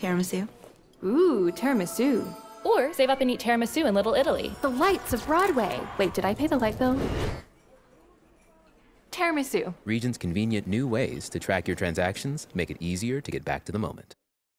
Tiramisu. Ooh, tiramisu. Or save up and eat tiramisu in Little Italy. The lights of Broadway. Wait, did I pay the light bill? Tiramisu. Regions' convenient new ways to track your transactions make it easier to get back to the moment.